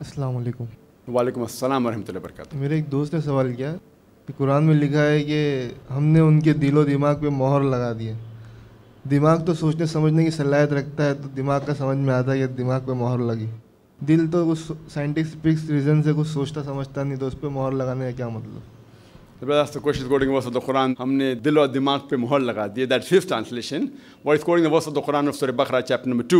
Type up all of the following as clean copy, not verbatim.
अस्सलाम वालेकुम। वालेकुम अस्सलाम व रहमतुल्लाहि व बरकातहू। मेरे एक दोस्त ने सवाल किया कि कुरान में लिखा है कि हमने उनके दिलो दिमाग पे मोहर लगा दी है। दिमाग तो सोचने समझने की सलाहियत रखता है, तो दिमाग का समझ में आता है कि दिमाग पे मोहर लगी। दिल तो उस साइंटिफिक रीज़न से कुछ सोचता समझता नहीं, तो उस पर मोहर लगाने का क्या मतलब? The question is quoting a verse of the Quran. हमने दिल और दिमाग पे मोहर लगा दी। That's fifth translation. What is quoting the verse of the Quran of Suribakara chapter number 2,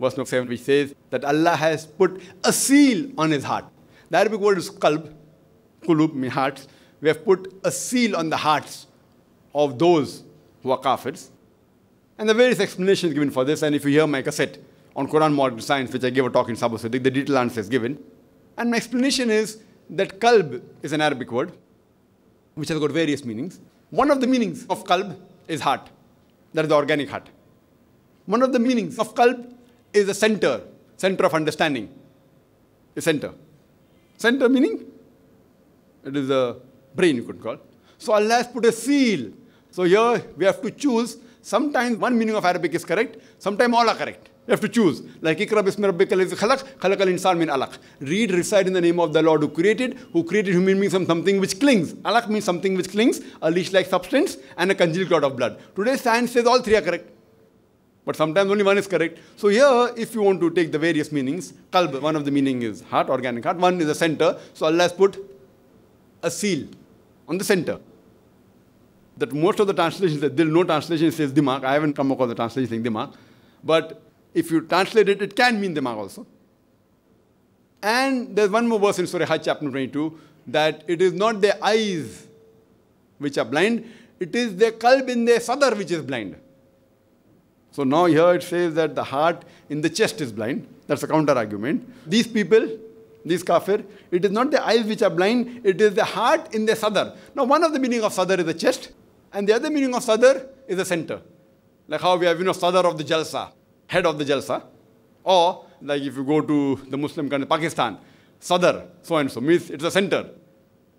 verse number 7, which says that Allah has put a seal on His heart. The Arabic word is Qalb, Qulub, means hearts. We have put a seal on the hearts of those who are Kafirs. And the various explanations given for this. And if you hear my cassette on Quran Modern Science, which I gave a talk in Sabah Siddiq, the detailed answer is given. And my explanation is that Kalb is an Arabic word, which has got various meanings. One of the meanings of Qalb is heart. That is the organic heart. One of the meanings of Qalb is the center, center of understanding. The center. Center meaning? It is the brain, you could call. So Allah has put a seal. So here we have to choose. Sometimes one meaning of Arabic is correct, sometimes all are correct. You have to choose. Like Ikrab ismi rabbikal ladhi khalaq, khalaqal insana min alaq. Read, recite in the name of the Lord who created human beings from something which clings. Alaq means something which clings, a leash-like substance, and a congealed clot of blood. Today science says all three are correct. But sometimes only one is correct. So here, if you want to take the various meanings, Qalb, one of the meaning is heart, organic heart. One is the center. So Allah has put a seal on the center. That most of the translations, there is no translation says dimag. I haven't come across the translation saying dimag. But if you translate it, it can mean dimag also. And there's one more verse in Surah Hajj chapter 22 that it is not their eyes which are blind, it is their qalb in their sadr which is blind. So now here it says that the heart in the chest is blind. That's a counter argument. These people, these kafir, it is not the eyes which are blind, it is the heart in the sadr. Now one of the meaning of sadr is the chest, and the other meaning of sadr is the center. Like how we have, sadr of the jalsa, head of the jalsa. Or like if you go to the Muslim country, Pakistan, sadr, so and so, means it's the center.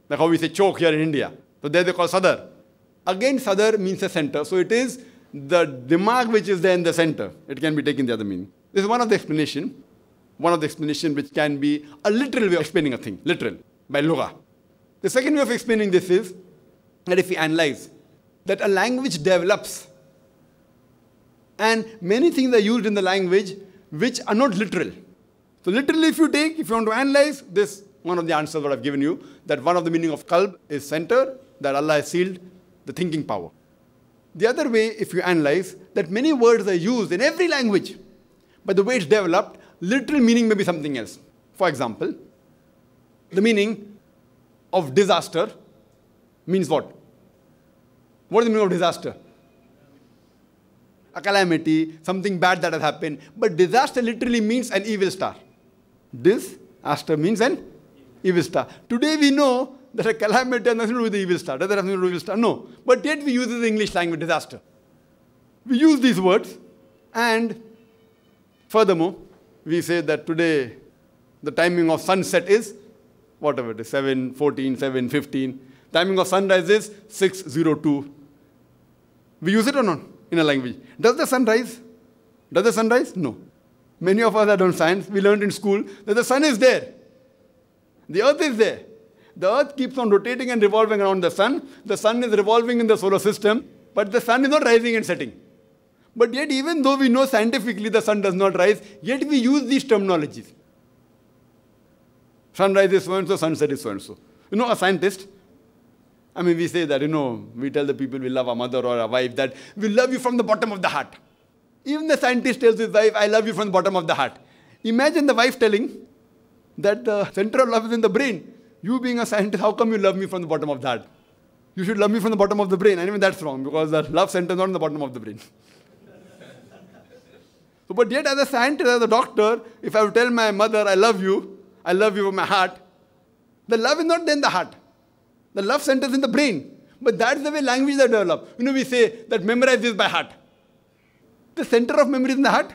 Like how we say choke here in India. So there they call sadr. Again, sadr means the center. So it is the dimag which is there in the center. It can be taken the other meaning. This is one of the explanations. One of the explanations which can be a literal way of explaining a thing, literal, by Luga. The second way of explaining this is that if we analyze that a language develops and many things are used in the language which are not literal. So literally if you want to analyze this, one of the answers that I've given you, that one of the meaning of qalb is center, that Allah has sealed the thinking power. The other way, if you analyze, that many words are used in every language, but the way it's developed, literal meaning may be something else. For example, the meaning of disaster means what? What is the meaning of disaster? A calamity, something bad that has happened. But disaster literally means an evil star. Disaster means an evil star. Today we know that a calamity has nothing to do with the evil star. Does that have nothing to do with the evil star? No. But yet we use it in the English language, disaster. We use these words, and furthermore, we say that today the timing of sunset is whatever it is, 7:14, 7:15. Timing of sunrise is 6:02. We use it or not in a language? Does the sun rise? Does the sun rise? No. Many of us that don't science, we learned in school that the sun is there. The earth is there. The earth keeps on rotating and revolving around the sun. The sun is revolving in the solar system, but the sun is not rising and setting. But yet, even though we know scientifically the sun does not rise, yet we use these terminologies. Sunrise is so-and-so, sunset is so-and-so. A scientist, we say that, we tell the people we love our mother or our wife, that we love you from the bottom of the heart. Even the scientist tells his wife, I love you from the bottom of the heart. Imagine the wife telling that the center of love is in the brain. You being a scientist, how come you love me from the bottom of the heart? You should love me from the bottom of the brain. Anyway, that's wrong, because the love center is not in the bottom of the brain. But yet, as a scientist, as a doctor, if I would tell my mother, I love you with my heart, the love is not in the heart. The love center is in the brain. But that's the way language is developed. We say that memorize this by heart. The center of memory is in the heart.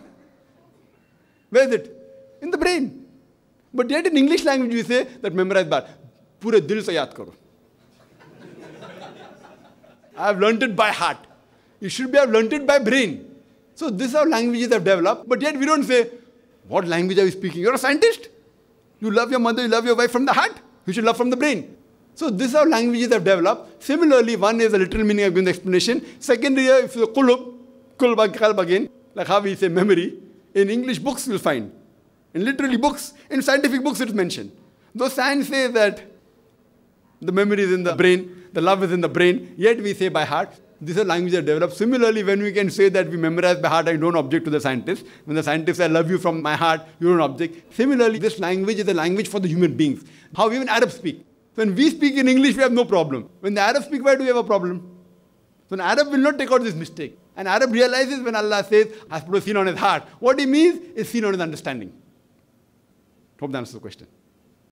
Where is it? In the brain. But yet, in English language, we say that memorize by heart. Pure dil se yaad karo. I have learnt it by heart. You should be, I have learnt it by brain. So this is how languages have developed, but yet we don't say, what language are we speaking? You're a scientist. You love your mother, you love your wife from the heart. You should love from the brain. So this is how languages have developed. Similarly, one is the literal meaning I've given the explanation. Second here is the Qulub and Kalb again, like how we say memory. In English books you'll find. In literally books, in scientific books it's mentioned. Though science says that the memory is in the brain, the love is in the brain, yet we say by heart. These are languages that develop. Similarly, when we can say that we memorize by heart, I don't object to the scientists. When the scientists say, I love you from my heart, you don't object. Similarly, this language is a language for the human beings. How even Arabs speak. When we speak in English, we have no problem. When the Arabs speak, why do we have a problem? So an Arab will not take out this mistake. An Arab realizes when Allah says, has put a sin on his heart. What he means is sin on his understanding. Hope that answers the question.